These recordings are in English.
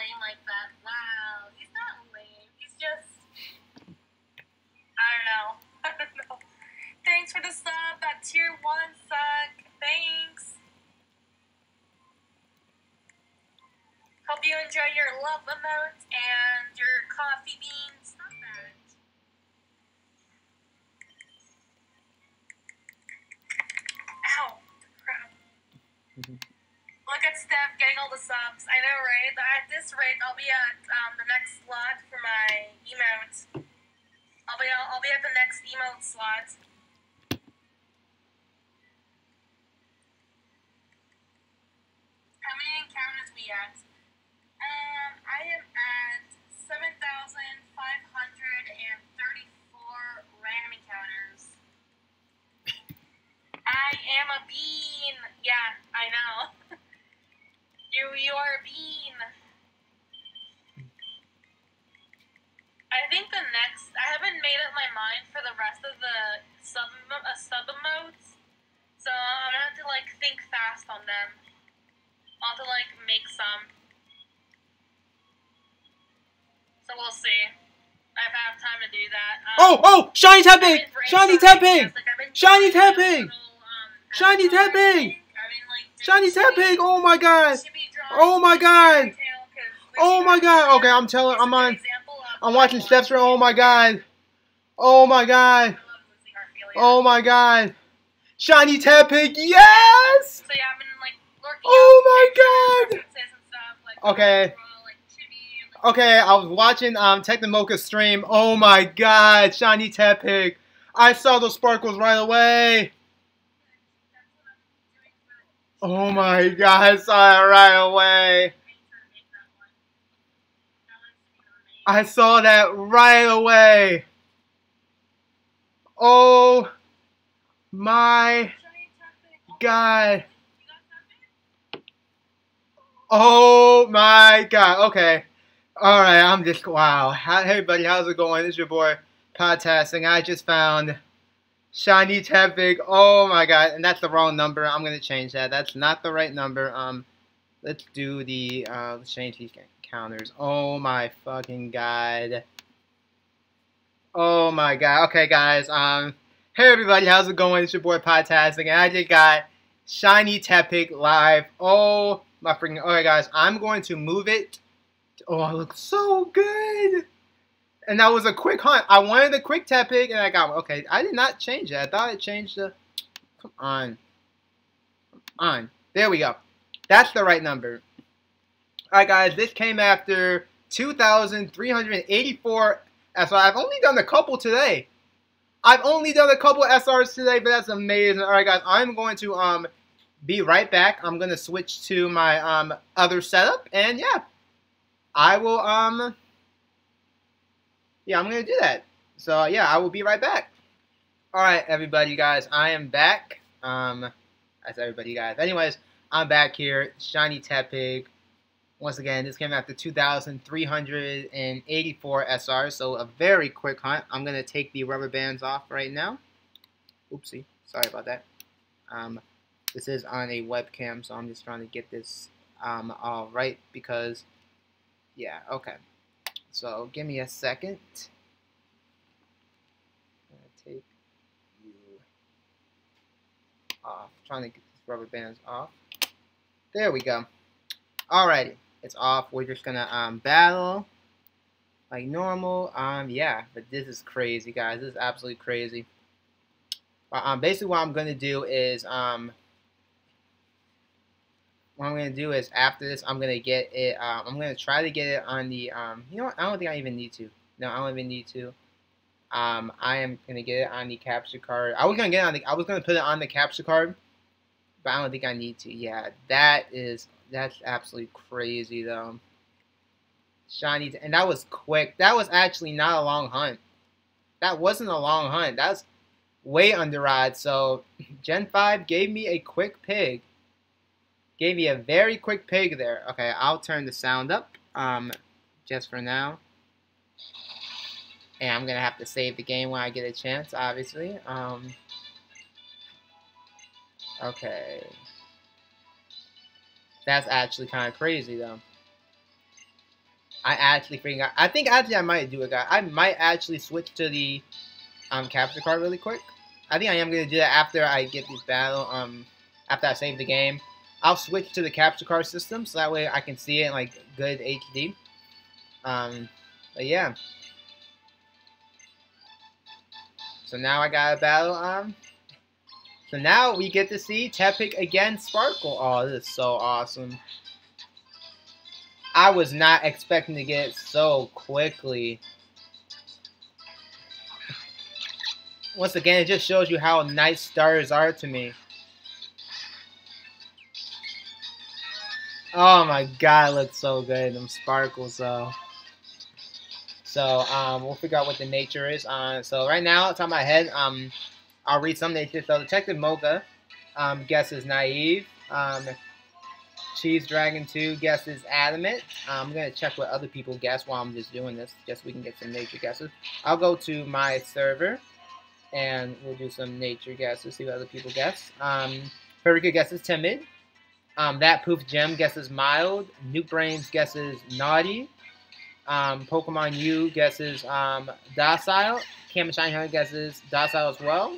lame like that. Wow, he's not lame. He's just, I don't know. Thanks for the sub. That tier 1 suck. Thanks. Hope you enjoy your love emotes and your coffee beans. Not bad. Ow. Crap. Look at Steph getting all the subs. I know, right? At this rate, I'll be at the next slot for my emote. I'll be at the next emote slot. How many encounters we at? I am at 7,534 random encounters. I am a bean. Yeah, I know. You are a bean. I think the next, I haven't made up my mind for the rest of the sub emotes, so I'm gonna have to like think fast on them. I'll have to like make some. So we'll see. I've had time to do that. Oh! Shiny Tepig! Shiny Tepig! Shiny Tepig! Shiny Tepig! Shiny Tepig! Oh my god! Oh my god! Oh my god! Okay, I'm watching Steph's room. Oh my god! Oh my god! Oh my god! Shiny Tepig! Yes! Oh my god! Okay. Okay, I was watching Techno Mocha's stream. Oh my god, Shiny Tepig! I saw those sparkles right away. Oh my god, I saw it right away. I saw that right away. Oh my god. Oh my god. Okay. Alright, I'm just, wow. Hey everybody, how's it going? It's your boy, Podtastic. I just found Shiny Tepig. Oh my god. And that's the wrong number. I'm going to change that. That's not the right number. Let's do the, let's change these counters. Oh my fucking god. Oh my god. Okay guys, hey everybody, how's it going? It's your boy Podtastic, and I just got Shiny Tepig live. Oh my freaking, alright guys, I'm going to move it. Oh, I look so good. And that was a quick hunt. I wanted a quick Tepig and I got one. Okay, I did not change that. I thought it changed the, come on. Come on. There we go. That's the right number. Alright guys, this came after 2,384 SR. I've only done a couple today. I've only done a couple SRs today, but that's amazing. Alright guys, I'm going to be right back. I'm going to switch to my other setup, and yeah, I will yeah, I'm going to do that. So yeah, I will be right back. Alright everybody guys, I am back. That's everybody guys. Anyways, I'm back here, Shiny Tepig. Once again, this came after 2,384 SR, so a very quick hunt. I'm going to take the rubber bands off right now. Oopsie. Sorry about that. This is on a webcam, so I'm just trying to get this all right because, yeah, okay. So give me a second. I'm going to take you off. I'm trying to get these rubber bands off. There we go. Alrighty, it's off. We're just gonna battle like normal. Yeah, but this is crazy, guys. This is absolutely crazy. Basically, what I'm gonna do is after this, I'm gonna get it. I'm gonna try to get it on the. You know what? I don't think I even need to. No, I don't even need to. I am gonna get it on the capture card. I was gonna put it on the capture card, but I don't think I need to. Yeah, that is. That's absolutely crazy, though. Shiny, and that was quick. That was actually not a long hunt. That wasn't a long hunt. That's way underrated. So, Gen 5 gave me a quick pig. Gave me a very quick pig there. Okay, I'll turn the sound up just for now. And I'm going to have to save the game when I get a chance, obviously. Okay. That's actually kind of crazy, though. I actually freaking out. I think actually I might do it, guys. I might actually switch to the capture card really quick. I think I am going to do that after I get this battle, after I save the game. I'll switch to the capture card system, so that way I can see it in, like, good HD. But yeah. So now I got a battle, so now we get to see Tepig again sparkle. Oh, this is so awesome. I was not expecting to get it so quickly. Once again, it just shows you how nice starters are to me. Oh my god, it looks so good. Them sparkles, though. So, we'll figure out what the nature is. So, right now, top of my head, I'll read some natures. So, Detective Mocha guesses naive. Cheese Dragon 2 guesses adamant. I'm going to check what other people guess while I'm just doing this, just so we can get some nature guesses. I'll go to my server, and we'll do some nature guesses, see what other people guess. Perica guesses timid. That Poof Gem guesses mild. New Brains guesses naughty. Pokemon U guesses docile. Cam Shine Her guesses docile as well.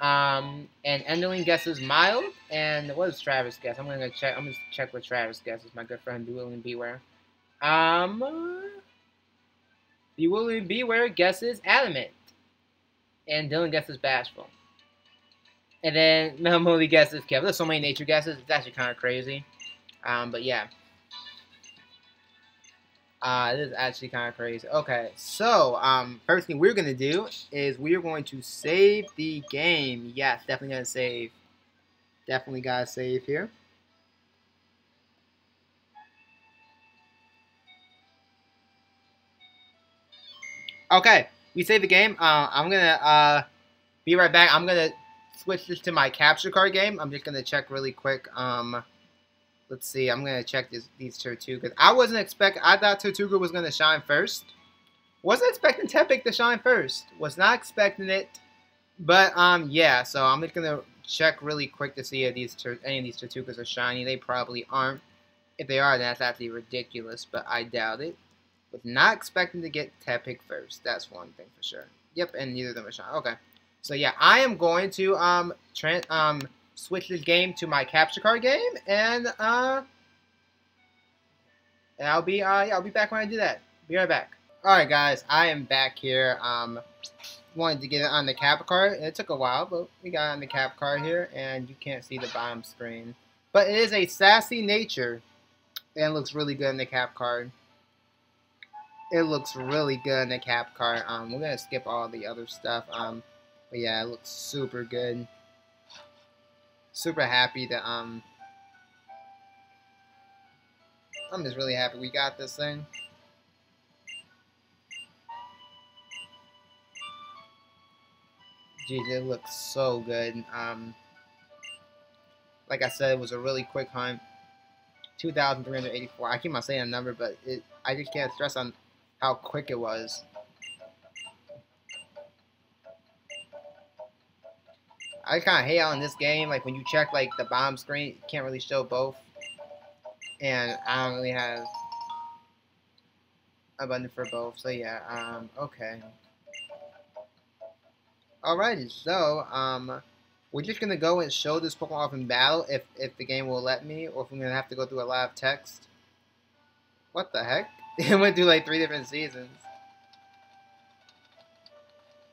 And Endling guesses mild. And what does Travis guess? I'm gonna check. I'm gonna check what Travis guesses. My good friend Bewilling Beware. Bewilling Beware guesses adamant. And Dylan guesses bashful. And then Mel Modi guesses Kev. There's so many nature guesses. It's actually kind of crazy. But yeah. This is actually kind of crazy. Okay, so first thing we're gonna do is we're going to save the game. Yes, definitely gonna save. Definitely gotta save here. Okay, we saved the game. I'm gonna be right back. I'm gonna switch this to my capture card game. I'm just gonna check really quick. Let's see, I'm going to check these Tortugas. I wasn't expecting, I thought Tortuga was going to shine first. Wasn't expecting Tepig to shine first. Was not expecting it. But, yeah, so I'm just going to check really quick to see if any of these Tortugas are shiny. They probably aren't. If they are, that's actually ridiculous, but I doubt it. Was not expecting to get Tepig first. That's one thing for sure. Yep, and neither of them are shiny. Okay. So, yeah, I am going to, switch this game to my capture card game, and I'll be back when I do that. Be right back. All right, guys, I am back here. Wanted to get it on the cap card. It took a while, but we got it on the cap card here, and you can't see the bottom screen. But it is a sassy nature, and it looks really good on the cap card. It looks really good on the cap card. We're gonna skip all the other stuff. But yeah, it looks super good. Super happy that, I'm just really happy we got this thing. Geez, it looks so good. Like I said, it was a really quick hunt. 2,384. I keep on saying that number, but I just can't stress on how quick it was. I kind of hate on this game, like when you check like the bottom screen, you can't really show both, and I don't really have a button for both. So yeah, okay. Alrighty, so we're just gonna go and show this Pokemon off in battle if the game will let me, or if I'm gonna have to go through a lot of text. What the heck? It went through like 3 different seasons.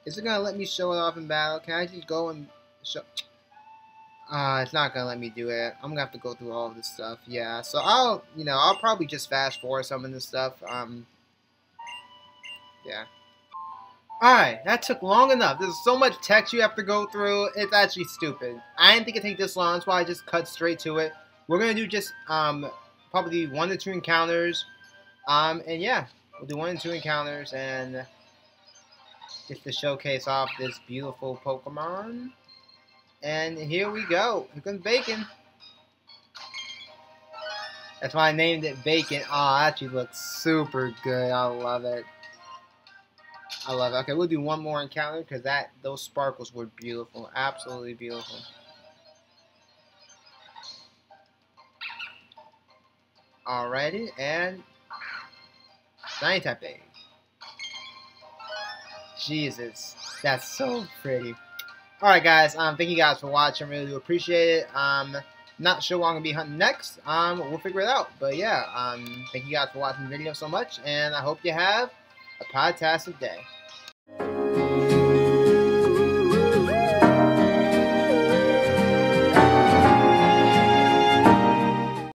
Is it gonna let me show it off in battle? Can I just go and show? It's not gonna let me do it. I'm gonna have to go through all of this stuff. Yeah, so I'll probably just fast forward some of this stuff. Yeah. All right, that took long enough. There's so much text you have to go through. It's actually stupid. I didn't think it'd take this long. That's why I just cut straight to it. We're gonna do just probably 1 to 2 encounters. And yeah, we'll do 1 and 2 encounters and just to showcase off this beautiful Pokemon. And here we go. Here comes Bacon. That's why I named it Bacon. Oh, it actually looks super good. I love it. I love it. Okay, we'll do 1 more encounter because those sparkles were beautiful. Absolutely beautiful. Alrighty, and Shiny Tepig. Jesus, that's so pretty. Alright guys, thank you guys for watching. Really do appreciate it. Not sure what I'm going to be hunting next. We'll figure it out. But yeah, thank you guys for watching the video so much, and I hope you have a podtastic day.